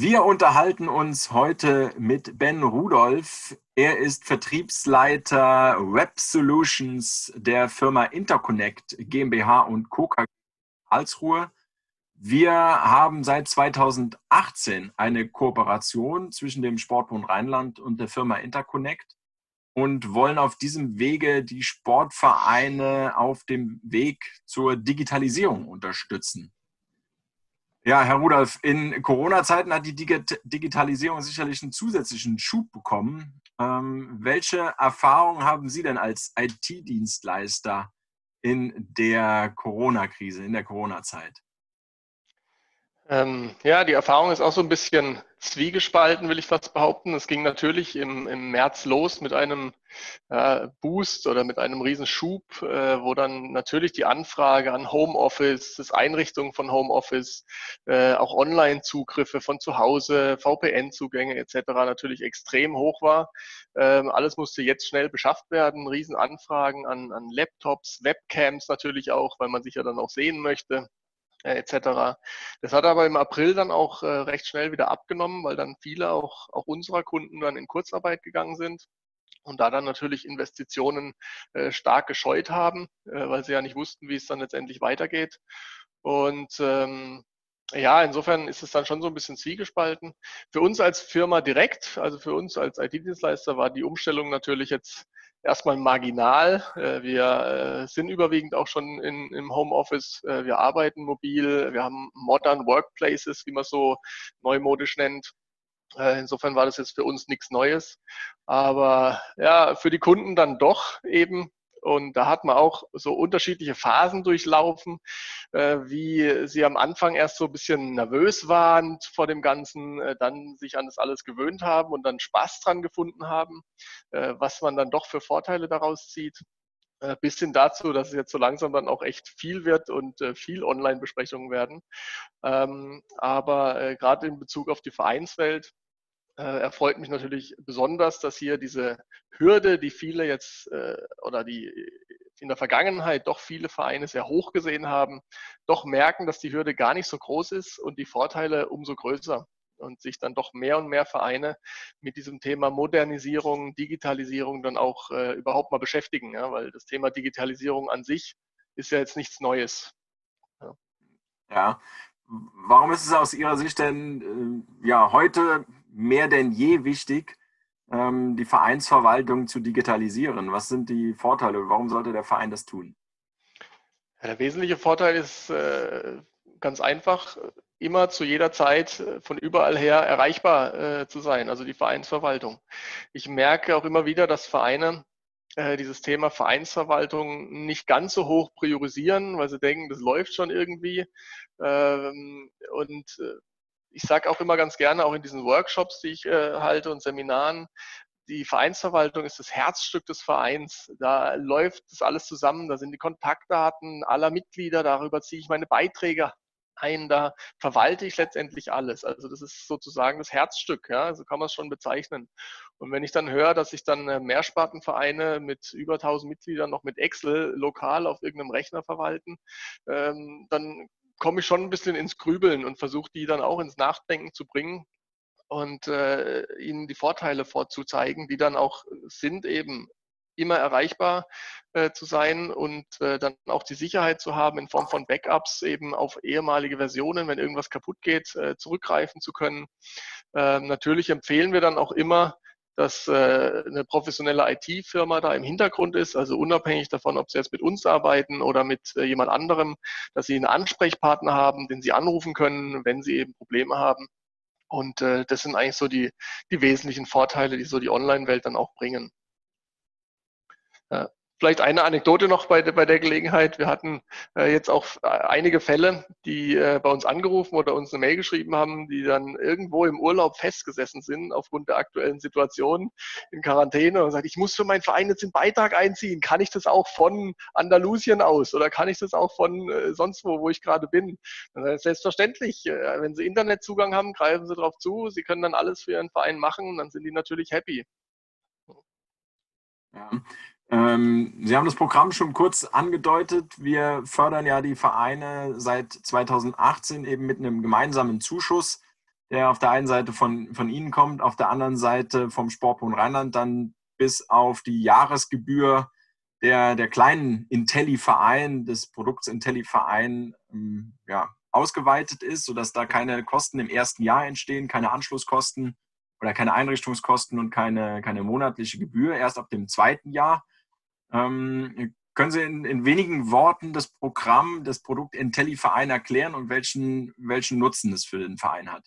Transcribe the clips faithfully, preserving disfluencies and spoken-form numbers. Wir unterhalten uns heute mit Ben Rudolph. Er ist Vertriebsleiter Web Solutions der Firma Interconnect GmbH und Co. K G Karlsruhe. Wir haben seit zweitausendachtzehn eine Kooperation zwischen dem Sportbund Rheinland und der Firma Interconnect und wollen auf diesem Wege die Sportvereine auf dem Weg zur Digitalisierung unterstützen. Ja, Herr Rudolph, in Corona-Zeiten hat die Digitalisierung sicherlich einen zusätzlichen Schub bekommen. Ähm, welche Erfahrungen haben Sie denn als I T-Dienstleister in der Corona-Krise, in der Corona-Zeit? Ähm, ja, die Erfahrung ist auch so ein bisschen zwiegespalten, will ich fast behaupten. Es ging natürlich im, im März los mit einem äh, Boost oder mit einem Riesenschub, äh, wo dann natürlich die Anfrage an Homeoffice, das Einrichtung von Homeoffice, äh, auch Online-Zugriffe von zu Hause, V P N-Zugänge et cetera natürlich extrem hoch war. Ähm, alles musste jetzt schnell beschafft werden. Riesenanfragen an, an Laptops, Webcams natürlich auch, weil man sich ja dann auch sehen möchte, et cetera. Das hat aber im April dann auch äh, recht schnell wieder abgenommen, weil dann viele auch, auch unserer Kunden dann in Kurzarbeit gegangen sind und da dann natürlich Investitionen äh, stark gescheut haben, äh, weil sie ja nicht wussten, wie es dann letztendlich weitergeht. Und ähm, ja, insofern ist es dann schon so ein bisschen zwiegespalten. Für uns als Firma direkt, also für uns als I T-Dienstleister, war die Umstellung natürlich jetzt erstmal marginal. Wir sind überwiegend auch schon in, im Homeoffice. Wir arbeiten mobil. Wir haben modern Workplaces, wie man es so neumodisch nennt. Insofern war das jetzt für uns nichts Neues. Aber ja, für die Kunden dann doch eben. Und da hat man auch so unterschiedliche Phasen durchlaufen, äh, wie sie am Anfang erst so ein bisschen nervös waren vor dem Ganzen, äh, dann sich an das alles gewöhnt haben und dann Spaß dran gefunden haben, äh, was man dann doch für Vorteile daraus zieht. Äh, bis hin dazu, dass es jetzt so langsam dann auch echt viel wird und äh, viel Online-Besprechungen werden. Ähm, aber äh, gerade in Bezug auf die Vereinswelt, erfreut mich natürlich besonders, dass hier diese Hürde, die viele jetzt oder die in der Vergangenheit doch viele Vereine sehr hoch gesehen haben, doch merken, dass die Hürde gar nicht so groß ist und die Vorteile umso größer und sich dann doch mehr und mehr Vereine mit diesem Thema Modernisierung, Digitalisierung dann auch überhaupt mal beschäftigen, ja, weil das Thema Digitalisierung an sich ist ja jetzt nichts Neues. Ja. Ja. Warum ist es aus Ihrer Sicht denn ja heute mehr denn je wichtig, die Vereinsverwaltung zu digitalisieren? Was sind die Vorteile? Warum sollte der Verein das tun? Der wesentliche Vorteil ist ganz einfach, immer zu jeder Zeit von überall her erreichbar zu sein, also die Vereinsverwaltung. Ich merke auch immer wieder, dass Vereine dieses Thema Vereinsverwaltung nicht ganz so hoch priorisieren, weil sie denken, das läuft schon irgendwie. Und ich sage auch immer ganz gerne, auch in diesen Workshops, die ich halte und Seminaren, die Vereinsverwaltung ist das Herzstück des Vereins. Da läuft das alles zusammen, da sind die Kontaktdaten aller Mitglieder, darüber ziehe ich meine Beiträge ein, da verwalte ich letztendlich alles. Also das ist sozusagen das Herzstück, ja, so kann man es schon bezeichnen. Und wenn ich dann höre, dass sich dann Mehrspartenvereine mit über tausend Mitgliedern noch mit Excel lokal auf irgendeinem Rechner verwalten, ähm, dann komme ich schon ein bisschen ins Grübeln und versuche die dann auch ins Nachdenken zu bringen und äh, ihnen die Vorteile vorzuzeigen, die dann auch sind, eben immer erreichbar äh, zu sein und äh, dann auch die Sicherheit zu haben, in Form von Backups eben auf ehemalige Versionen, wenn irgendwas kaputt geht, äh, zurückgreifen zu können. Ähm, natürlich empfehlen wir dann auch immer, dass äh, eine professionelle I T-Firma da im Hintergrund ist, also unabhängig davon, ob sie jetzt mit uns arbeiten oder mit äh, jemand anderem, dass sie einen Ansprechpartner haben, den sie anrufen können, wenn sie eben Probleme haben. Und äh, das sind eigentlich so die, die wesentlichen Vorteile, die so die Online-Welt dann auch bringen. Vielleicht eine Anekdote noch bei der, bei der Gelegenheit. Wir hatten äh, jetzt auch einige Fälle, die äh, bei uns angerufen oder uns eine Mail geschrieben haben, die dann irgendwo im Urlaub festgesessen sind aufgrund der aktuellen Situation in Quarantäne und sagen, ich muss für meinen Verein jetzt den Beitrag einziehen. Kann ich das auch von Andalusien aus oder kann ich das auch von äh, sonst wo, wo ich gerade bin? Dann selbstverständlich, äh, wenn Sie Internetzugang haben, greifen Sie darauf zu. Sie können dann alles für Ihren Verein machen und dann sind die natürlich happy. Ja. Sie haben das Programm schon kurz angedeutet. Wir fördern ja die Vereine seit zweitausendachtzehn eben mit einem gemeinsamen Zuschuss. der auf der einen Seite von, von Ihnen kommt, auf der anderen Seite vom Sportbund Rheinland, dann bis auf die Jahresgebühr der, der kleinen Intelli-Verein, des Produkts Intelli-Verein, ja, ausgeweitet ist, sodass da keine Kosten im ersten Jahr entstehen, keine Anschlusskosten oder keine Einrichtungskosten und keine, keine monatliche Gebühr, erst ab dem zweiten Jahr. Ähm, können Sie in, in wenigen Worten das Programm, das Produkt Intelli-Verein erklären und welchen, welchen Nutzen es für den Verein hat?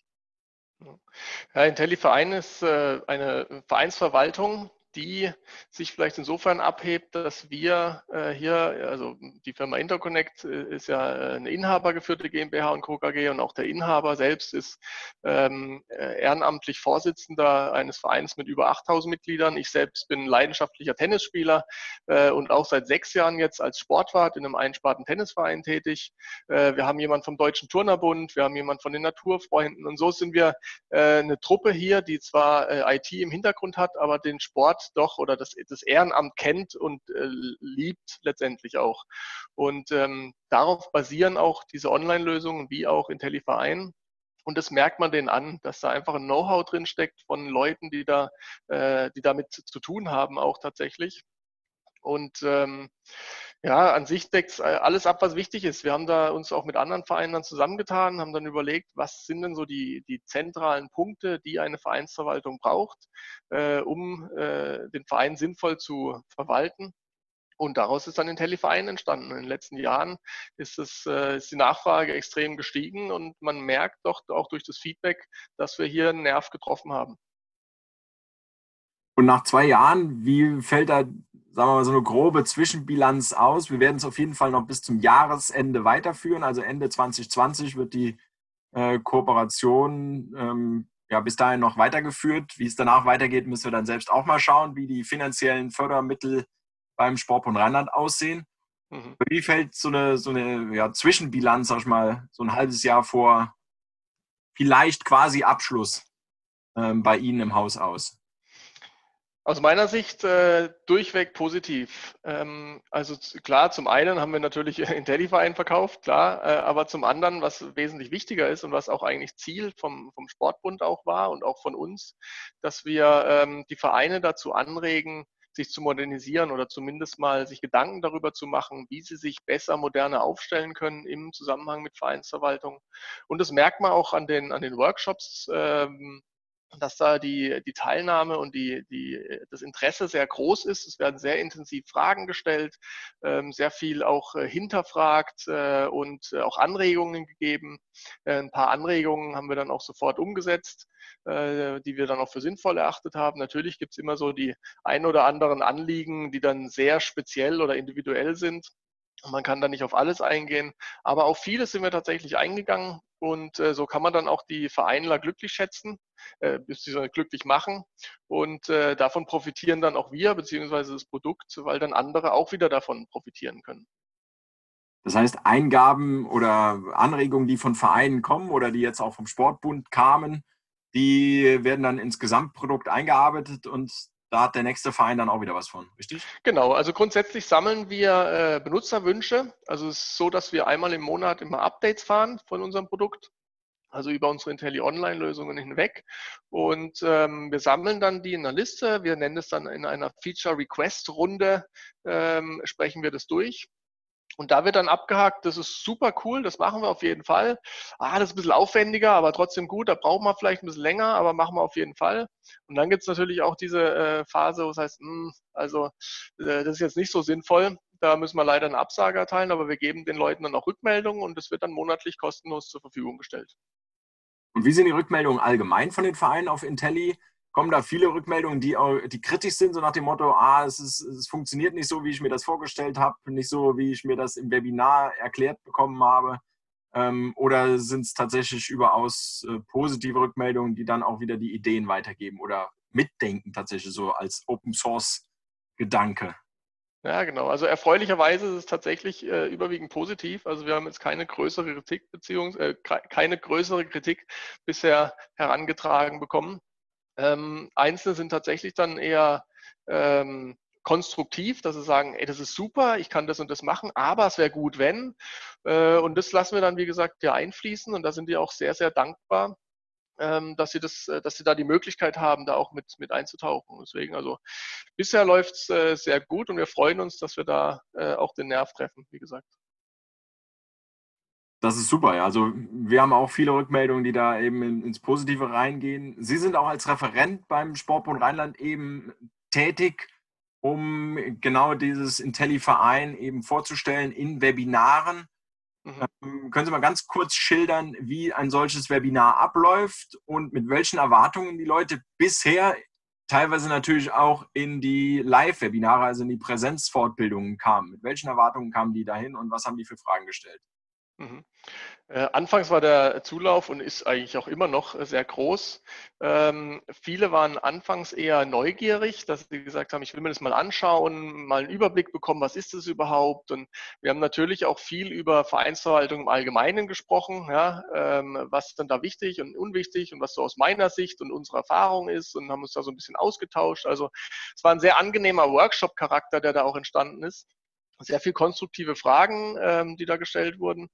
Ja, Intelli-Verein ist äh, eine Vereinsverwaltung, die sich vielleicht insofern abhebt, dass wir äh, hier, also die Firma Interconnect äh, ist ja eine inhabergeführte GmbH und Co. K G, und auch der Inhaber selbst ist ähm, ehrenamtlich Vorsitzender eines Vereins mit über achttausend Mitgliedern. Ich selbst bin leidenschaftlicher Tennisspieler äh, und auch seit sechs Jahren jetzt als Sportwart in einem einsparten Tennisverein tätig. Äh, wir haben jemanden vom Deutschen Turnerbund, wir haben jemanden von den Naturfreunden, und so sind wir äh, eine Truppe hier, die zwar äh, I T im Hintergrund hat, aber den Sport doch oder das, das Ehrenamt kennt und äh, liebt letztendlich auch. Und ähm, darauf basieren auch diese Online-Lösungen wie auch Intelli-Verein. Und das merkt man denen an, dass da einfach ein Know-how drin steckt von Leuten, die da, äh, die damit zu tun haben auch tatsächlich. Und ähm, ja, an sich deckt alles ab, was wichtig ist. Wir haben da uns auch mit anderen Vereinen dann zusammengetan, haben dann überlegt, was sind denn so die, die zentralen Punkte, die eine Vereinsverwaltung braucht, äh, um äh, den Verein sinnvoll zu verwalten. Und daraus ist dann Intelli-Verein entstanden. In den letzten Jahren ist, es, äh, ist die Nachfrage extrem gestiegen, und man merkt doch auch durch das Feedback, dass wir hier einen Nerv getroffen haben. Und nach zwei Jahren, wie fällt da, sagen wir mal, so eine grobe Zwischenbilanz aus? Wir werden es auf jeden Fall noch bis zum Jahresende weiterführen. Also Ende zwanzig zwanzig wird die äh, Kooperation ähm, ja, bis dahin noch weitergeführt. Wie es danach weitergeht, müssen wir dann selbst auch mal schauen, wie die finanziellen Fördermittel beim Sportbund Rheinland aussehen. Mhm. Wie fällt so eine, so eine ja, Zwischenbilanz, sag ich mal, so ein halbes Jahr vor vielleicht quasi Abschluss ähm, bei Ihnen im Haus aus? Aus meiner Sicht äh, durchweg positiv. Ähm, also klar, zum einen haben wir natürlich Intelli-Verein verkauft, klar, äh, aber zum anderen, was wesentlich wichtiger ist und was auch eigentlich Ziel vom, vom Sportbund auch war und auch von uns, dass wir ähm, die Vereine dazu anregen, sich zu modernisieren oder zumindest mal sich Gedanken darüber zu machen, wie sie sich besser, moderner aufstellen können im Zusammenhang mit Vereinsverwaltung. Und das merkt man auch an den, an den Workshops, ähm, dass da die, die Teilnahme und die, die, das Interesse sehr groß ist. Es werden sehr intensiv Fragen gestellt, sehr viel auch hinterfragt und auch Anregungen gegeben. Ein paar Anregungen haben wir dann auch sofort umgesetzt, die wir dann auch für sinnvoll erachtet haben. Natürlich gibt es immer so die ein oder anderen Anliegen, die dann sehr speziell oder individuell sind. Man kann da nicht auf alles eingehen, aber auf vieles sind wir tatsächlich eingegangen. Und äh, so kann man dann auch die Vereinler glücklich schätzen, äh, beziehungsweise glücklich machen. Und äh, davon profitieren dann auch wir, beziehungsweise das Produkt, weil dann andere auch wieder davon profitieren können. Das heißt, Eingaben oder Anregungen, die von Vereinen kommen oder die jetzt auch vom Sportbund kamen, die werden dann ins Gesamtprodukt eingearbeitet, und da hat der nächste Verein dann auch wieder was von, richtig? Genau, also grundsätzlich sammeln wir äh, Benutzerwünsche. Also es ist so, dass wir einmal im Monat immer Updates fahren von unserem Produkt, also über unsere Intelli-Online-Lösungen hinweg. Und ähm, wir sammeln dann die in einer Liste. Wir nennen es dann in einer Feature-Request-Runde, ähm, sprechen wir das durch. Und da wird dann abgehakt, das ist super cool, das machen wir auf jeden Fall. Ah, das ist ein bisschen aufwendiger, aber trotzdem gut, da brauchen wir vielleicht ein bisschen länger, aber machen wir auf jeden Fall. Und dann gibt es natürlich auch diese äh, Phase, wo es heißt, mh, also äh, das ist jetzt nicht so sinnvoll, da müssen wir leider eine Absage erteilen, aber wir geben den Leuten dann auch Rückmeldungen, und das wird dann monatlich kostenlos zur Verfügung gestellt. Und wie sind die Rückmeldungen allgemein von den Vereinen auf Intelli? Kommen da viele Rückmeldungen, die, die kritisch sind, so nach dem Motto, ah, es, ist, es funktioniert nicht so, wie ich mir das vorgestellt habe, nicht so, wie ich mir das im Webinar erklärt bekommen habe? Ähm, oder sind es tatsächlich überaus äh, positive Rückmeldungen, die dann auch wieder die Ideen weitergeben oder mitdenken tatsächlich so als Open-Source-Gedanke? Ja, genau. Also erfreulicherweise ist es tatsächlich äh, überwiegend positiv. Also wir haben jetzt keine größere Kritik, beziehungs äh, keine größere Kritik bisher herangetragen bekommen. Ähm, Einzelne sind tatsächlich dann eher ähm, konstruktiv, dass sie sagen, ey, das ist super, ich kann das und das machen, aber es wäre gut, wenn. Äh, und das lassen wir dann, wie gesagt, hier einfließen, und da sind die auch sehr, sehr dankbar, ähm, dass sie das, äh, dass sie da die Möglichkeit haben, da auch mit, mit einzutauchen. Deswegen, also bisher läuft es äh, sehr gut und wir freuen uns, dass wir da äh, auch den Nerv treffen, wie gesagt. Das ist super. Ja. Also wir haben auch viele Rückmeldungen, die da eben in, ins Positive reingehen. Sie sind auch als Referent beim Sportbund Rheinland eben tätig, um genau dieses Intelli-Verein eben vorzustellen in Webinaren. Mhm. Ähm, können Sie mal ganz kurz schildern, wie ein solches Webinar abläuft und mit welchen Erwartungen die Leute bisher teilweise natürlich auch in die Live-Webinare, also in die Präsenzfortbildungen kamen? Mit welchen Erwartungen kamen die dahin und was haben die für Fragen gestellt? Mhm. Äh, anfangs war der Zulauf und ist eigentlich auch immer noch sehr groß. Ähm, viele waren anfangs eher neugierig, dass sie gesagt haben, ich will mir das mal anschauen, mal einen Überblick bekommen, was ist das überhaupt? Und wir haben natürlich auch viel über Vereinsverwaltung im Allgemeinen gesprochen, ja, ähm, was ist denn da wichtig und unwichtig und was so aus meiner Sicht und unserer Erfahrung ist, und haben uns da so ein bisschen ausgetauscht. Also es war ein sehr angenehmer Workshop-Charakter, der da auch entstanden ist. Sehr viel konstruktive Fragen, ähm, die da gestellt wurden,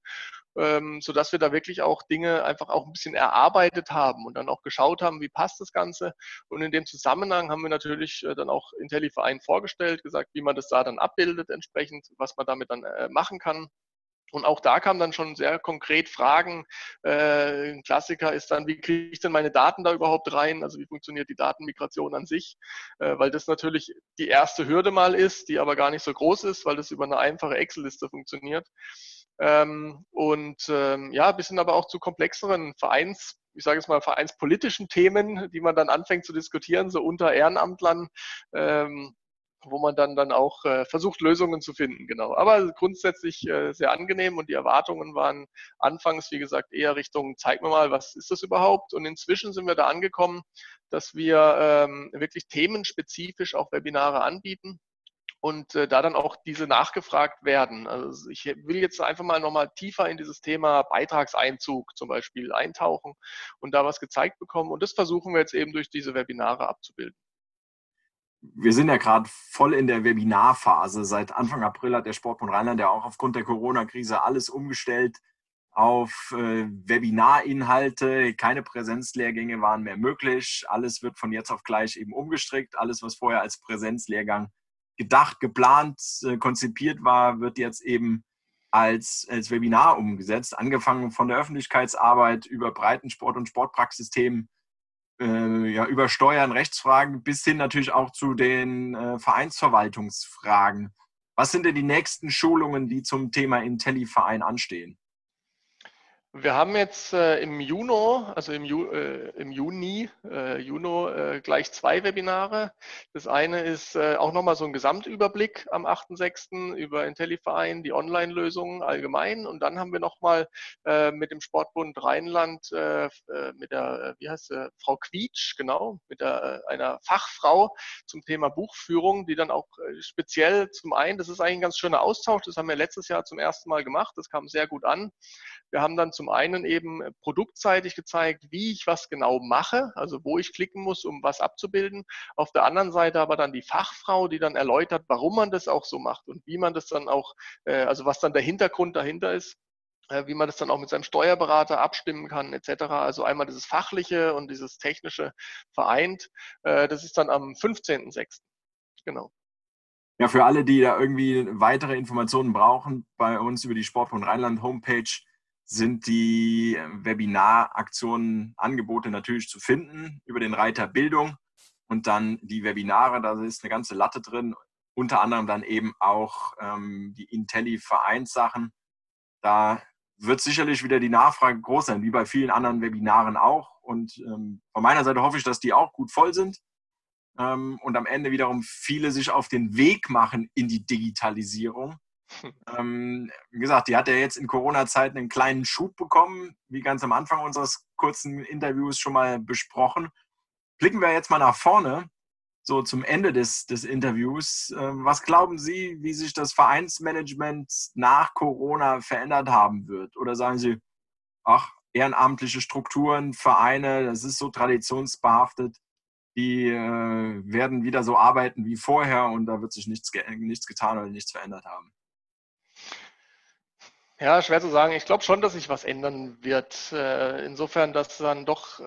ähm, sodass wir da wirklich auch Dinge einfach auch ein bisschen erarbeitet haben und dann auch geschaut haben, wie passt das Ganze. Und in dem Zusammenhang haben wir natürlich äh, dann auch Intelli-Verein vorgestellt, gesagt, wie man das da dann abbildet entsprechend, was man damit dann äh, machen kann. Und auch da kamen dann schon sehr konkret Fragen. Äh, ein Klassiker ist dann, wie kriege ich denn meine Daten da überhaupt rein? Also wie funktioniert die Datenmigration an sich? Äh, weil das natürlich die erste Hürde mal ist, die aber gar nicht so groß ist, weil das über eine einfache Excel-Liste funktioniert. Ähm, und ähm, ja, bis hin aber auch zu komplexeren Vereins, ich sage jetzt mal vereinspolitischen Themen, die man dann anfängt zu diskutieren, so unter Ehrenamtlern. Ähm, wo man dann, dann auch äh, versucht, Lösungen zu finden, genau. Aber grundsätzlich äh, sehr angenehm, und die Erwartungen waren anfangs, wie gesagt, eher Richtung, zeig mir mal, was ist das überhaupt? Und inzwischen sind wir da angekommen, dass wir ähm, wirklich themenspezifisch auch Webinare anbieten und äh, da dann auch diese nachgefragt werden. Also ich will jetzt einfach mal nochmal tiefer in dieses Thema Beitragseinzug zum Beispiel eintauchen und da was gezeigt bekommen, und das versuchen wir jetzt eben durch diese Webinare abzubilden. Wir sind ja gerade voll in der Webinarphase. Seit Anfang April hat der Sportbund Rheinland ja auch aufgrund der Corona-Krise alles umgestellt auf Webinarinhalte. Keine Präsenzlehrgänge waren mehr möglich. Alles wird von jetzt auf gleich eben umgestrickt. Alles, was vorher als Präsenzlehrgang gedacht, geplant, konzipiert war, wird jetzt eben als, als Webinar umgesetzt. Angefangen von der Öffentlichkeitsarbeit über Breitensport und Sportpraxisthemen. Ja, über Steuern, Rechtsfragen bis hin natürlich auch zu den äh, Vereinsverwaltungsfragen. Was sind denn die nächsten Schulungen, die zum Thema Intelli-Verein anstehen? Wir haben jetzt äh, im Juni, also im, Ju, äh, im Juni, äh, Juno, äh, gleich zwei Webinare. Das eine ist äh, auch nochmal so ein Gesamtüberblick am achten sechsten über Intelli-Verein, die Online-Lösungen allgemein. Und dann haben wir nochmal äh, mit dem Sportbund Rheinland, äh, mit der, wie heißt sie, Frau Quietsch, genau, mit der, einer Fachfrau zum Thema Buchführung, die dann auch speziell zum einen, das ist eigentlich ein ganz schöner Austausch, das haben wir letztes Jahr zum ersten Mal gemacht, das kam sehr gut an. Wir haben dann zum Zum einen eben produktseitig gezeigt, wie ich was genau mache, also wo ich klicken muss, um was abzubilden. Auf der anderen Seite aber dann die Fachfrau, die dann erläutert, warum man das auch so macht und wie man das dann auch, also was dann der Hintergrund dahinter ist, wie man das dann auch mit seinem Steuerberater abstimmen kann et cetera. Also einmal dieses Fachliche und dieses Technische vereint. Das ist dann am fünfzehnten sechsten Genau. Ja, für alle, die da irgendwie weitere Informationen brauchen, bei uns über die Sportbund Rheinland Homepage sind die Webinaraktionen, Angebote natürlich zu finden über den Reiter Bildung, und dann die Webinare, da ist eine ganze Latte drin, unter anderem dann eben auch ähm, die Intelli-Vereinssachen. Da wird sicherlich wieder die Nachfrage groß sein, wie bei vielen anderen Webinaren auch, und ähm, von meiner Seite hoffe ich, dass die auch gut voll sind ähm, und am Ende wiederum viele sich auf den Weg machen in die Digitalisierung. Ähm, wie gesagt, die hat ja jetzt in Corona-Zeiten einen kleinen Schub bekommen, wie ganz am Anfang unseres kurzen Interviews schon mal besprochen. Blicken wir jetzt mal nach vorne, so zum Ende des, des Interviews. Ähm, was glauben Sie, wie sich das Vereinsmanagement nach Corona verändert haben wird? Oder sagen Sie, ach, ehrenamtliche Strukturen, Vereine, das ist so traditionsbehaftet, die äh, werden wieder so arbeiten wie vorher, und da wird sich nichts, nichts getan oder nichts verändert haben? Ja, schwer zu sagen. Ich glaube schon, dass sich was ändern wird. Insofern, dass dann doch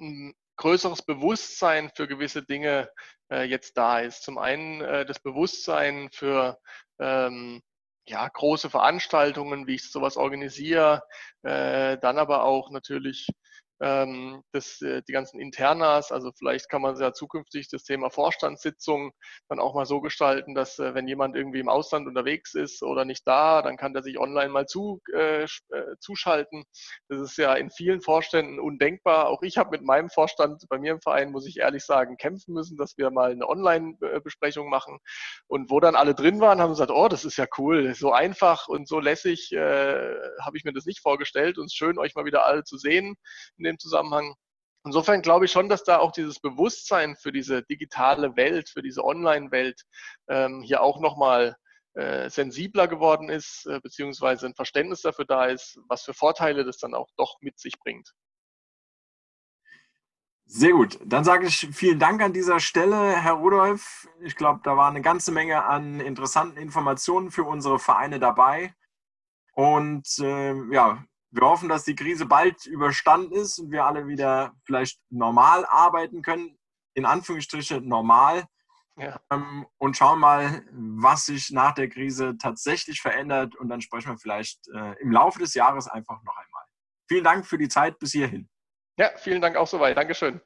ein größeres Bewusstsein für gewisse Dinge jetzt da ist. Zum einen das Bewusstsein für ja, große Veranstaltungen, wie ich sowas organisiere, dann aber auch natürlich das, die ganzen Internas, also vielleicht kann man ja zukünftig das Thema Vorstandssitzung dann auch mal so gestalten, dass wenn jemand irgendwie im Ausland unterwegs ist oder nicht da, dann kann der sich online mal zu, äh, zuschalten. Das ist ja in vielen Vorständen undenkbar. Auch ich habe mit meinem Vorstand bei mir im Verein, muss ich ehrlich sagen, kämpfen müssen, dass wir mal eine Online-Besprechung machen. Und wo dann alle drin waren, haben gesagt, oh, das ist ja cool, so einfach und so lässig äh, habe ich mir das nicht vorgestellt. Und es ist schön, euch mal wieder alle zu sehen in dem Zusammenhang. Insofern glaube ich schon, dass da auch dieses Bewusstsein für diese digitale Welt, für diese Online-Welt ähm, hier auch nochmal äh, sensibler geworden ist, äh, beziehungsweise ein Verständnis dafür da ist, was für Vorteile das dann auch doch mit sich bringt. Sehr gut. Dann sage ich vielen Dank an dieser Stelle, Herr Rudolph. Ich glaube, da war eine ganze Menge an interessanten Informationen für unsere Vereine dabei. Und äh, ja, wir hoffen, dass die Krise bald überstanden ist und wir alle wieder vielleicht normal arbeiten können, in Anführungsstrichen normal, ja. ähm, und schauen mal, was sich nach der Krise tatsächlich verändert und dann sprechen wir vielleicht äh, im Laufe des Jahres einfach noch einmal. Vielen Dank für die Zeit bis hierhin. Ja, vielen Dank auch soweit. Dankeschön.